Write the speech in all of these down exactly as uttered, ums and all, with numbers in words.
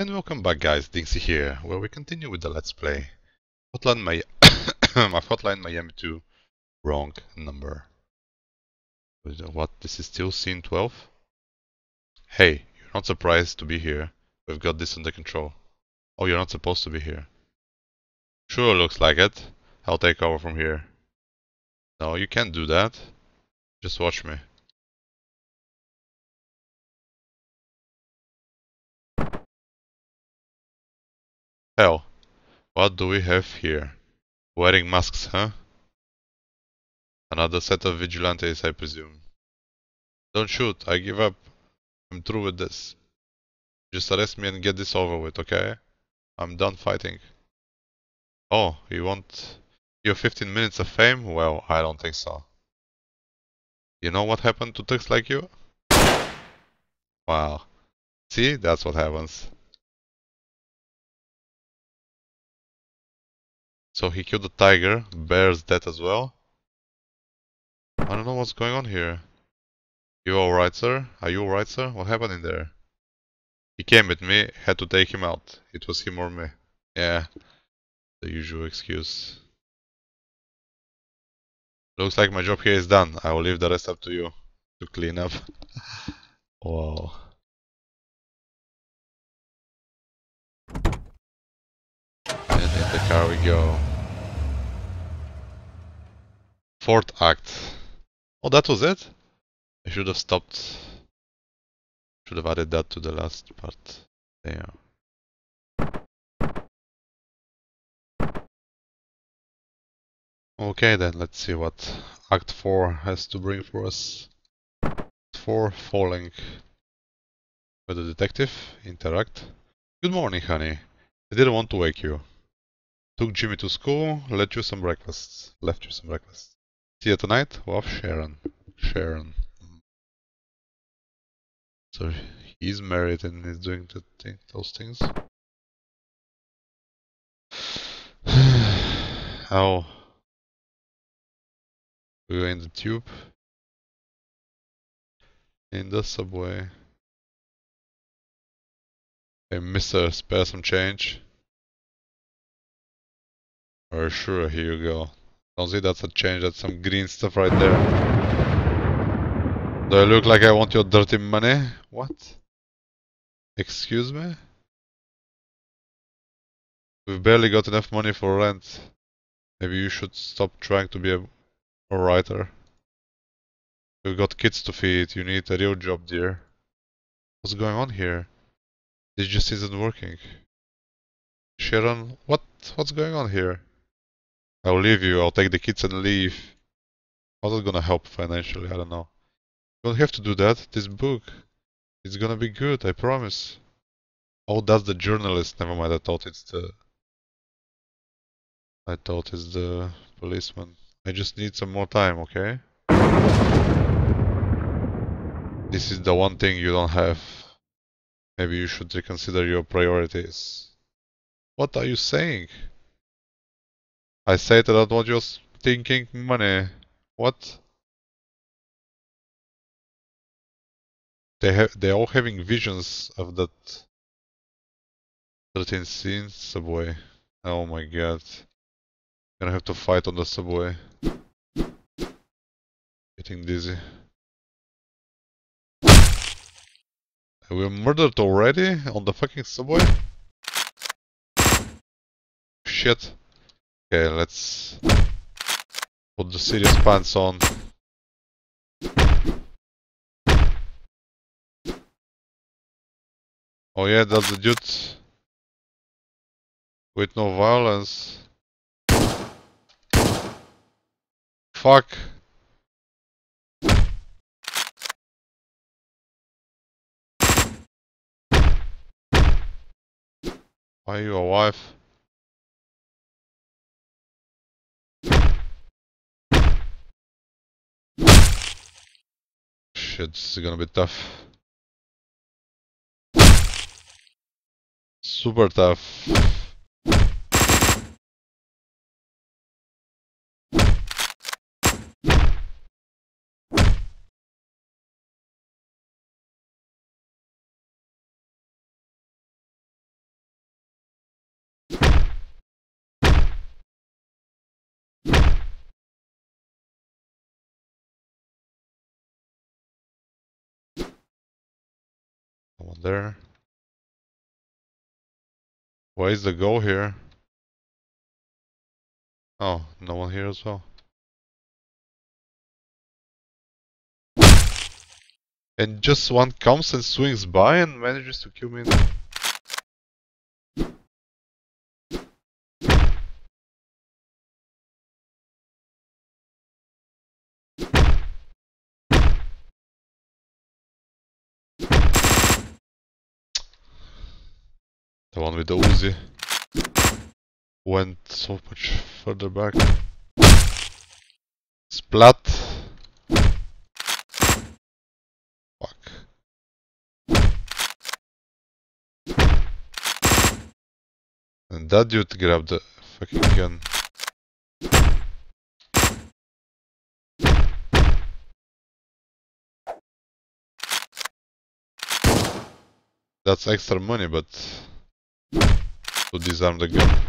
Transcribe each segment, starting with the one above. And welcome back, guys. Dinksy here, where we continue with the Let's Play Hotline Mi of Hotline Miami two, Wrong Number. What, this is still scene twelve? Hey, you're not surprised to be here. We've got this under control. Oh, you're not supposed to be here. Sure looks like it. I'll take over from here. No, you can't do that. Just watch me. Hell, what do we have here? Wearing masks, huh? Another set of vigilantes, I presume. Don't shoot, I give up. I'm through with this. Just arrest me and get this over with, okay? I'm done fighting. Oh, you want your fifteen minutes of fame? Well, I don't think so. You know what happened to thugs like you? Wow. See, that's what happens. So he killed a tiger, bear's dead as well. I don't know what's going on here. You alright, sir? Are you alright, sir? What happened in there? He came at me, had to take him out. It was him or me. Yeah, the usual excuse. Looks like my job here is done. I will leave the rest up to you to clean up. Wow. And in the car we go. Fourth act. Oh, that was it? I should have stopped. Should have added that to the last part. Damn. Okay then, let's see what Act four has to bring for us. Act four, falling. With the detective, interact. Good morning, honey. I didn't want to wake you. Took Jimmy to school, let you some breakfast. Left you some breakfast. See you tonight, love, Sharon. Sharon. So he's married and is doing the thing, those things. Ow. We were in the tube. In the subway. Hey, mister, spare some change. Oh, sure, here you go. Don't see that's a change, that's some green stuff right there. Do I look like I want your dirty money? What? Excuse me? We've barely got enough money for rent. Maybe you should stop trying to be a, a writer. We've got kids to feed, you need a real job, dear. What's going on here? This just isn't working. Sharon, what? What's going on here? I'll leave you, I'll take the kids and leave. How's it gonna help financially? I don't know. You don't have to do that, this book. It's gonna be good, I promise. Oh, that's the journalist, never mind, I thought it's the... I thought it's the policeman. I just need some more time, okay? This is the one thing you don't have. Maybe you should reconsider your priorities. What are you saying? I said that I don't want your stinking money. What? They have. They're all having visions of that thirteen scene subway. Oh my god! Gonna have to fight on the subway. Getting dizzy. We were murdered already on the fucking subway. Shit. Okay, let's put the serious pants on. Oh yeah, that's the dude with no violence. Fuck. Why are you alive? It's gonna be tough. Super tough. one there. Why is the goal here? Oh, no one here as well. And just one comes and swings by and manages to kill me. The one with the Uzi went so much further back. Splat. And that dude grabbed the fucking gun. That's extra money, but to disarm the gun.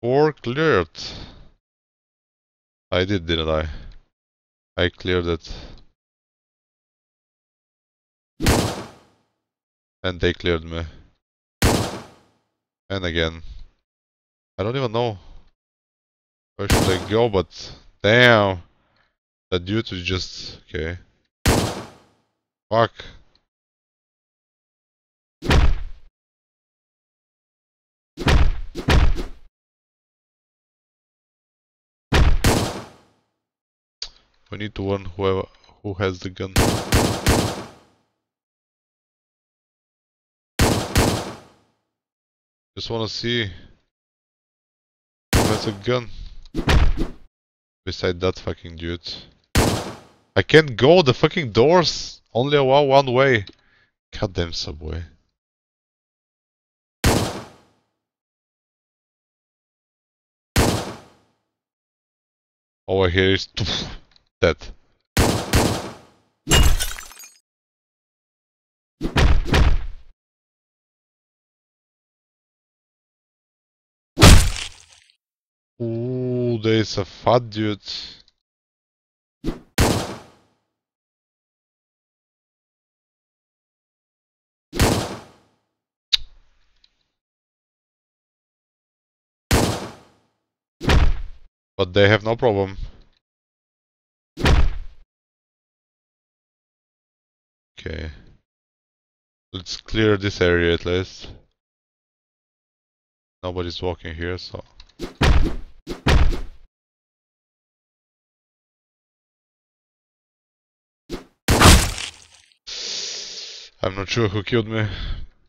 Four cleared. I did, didn't I? I cleared it. And they cleared me. And again. I don't even know where should I go, but damn. That dude is just... okay. Fuck. We need to warn whoever who has the gun. Just wanna see who has a gun. Beside that fucking dude. I can't go, the fucking doors only allow one way. Goddamn subway. Over here is dead. Ooh, there's a fat dude. But they have no problem. Okay. Let's clear this area at least. Nobody's walking here, so... I'm not sure who killed me,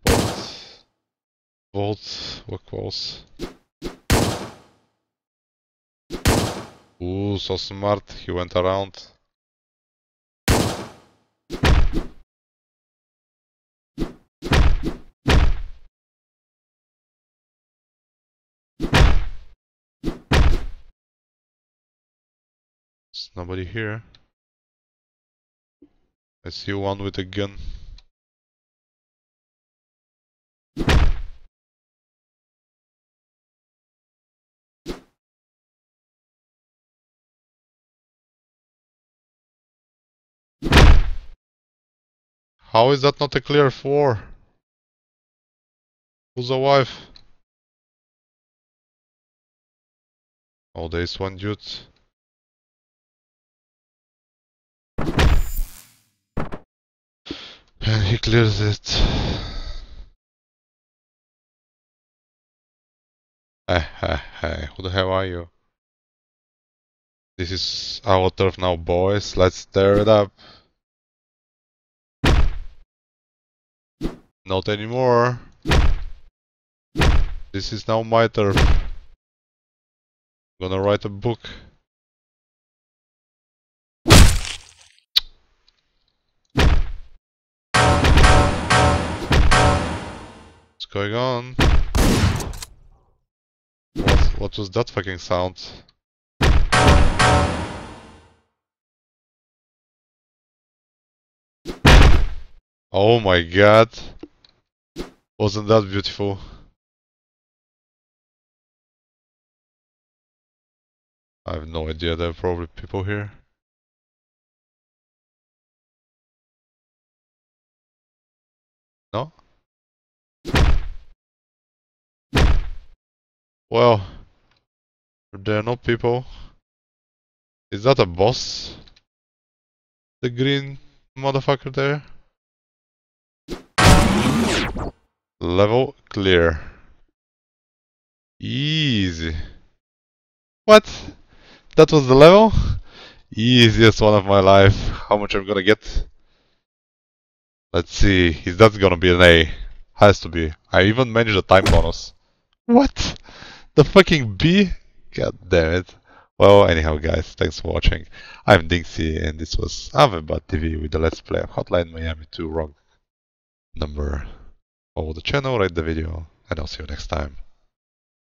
but... both were close. Ooh, so smart, he went around. There's nobody here. I see one with a gun. How is that not a clear four? Who's alive? Oh, there's one dude. And he clears it. Hey, hey, hey, who the hell are you? This is our turf now, boys. Let's tear it up. Not anymore. This is now my turf. I'm gonna write a book. What's going on? What's, What was that fucking sound? Oh my god. Wasn't that beautiful? I have no idea, there are probably people here. No? Well, there are no people. Is that a boss? The green motherfucker there? Level clear. Easy. What? That was the level? Easiest one of my life. How much I'm gonna get? Let's see. Is that gonna be an A? Has to be. I even managed a time bonus. What? The fucking B? God damn it. Well, anyhow guys, thanks for watching. I'm Dinksy and this was AveBat T V with the Let's Play of Hotline Miami two Wrong Number. Follow the channel, rate the video, and I'll see you next time.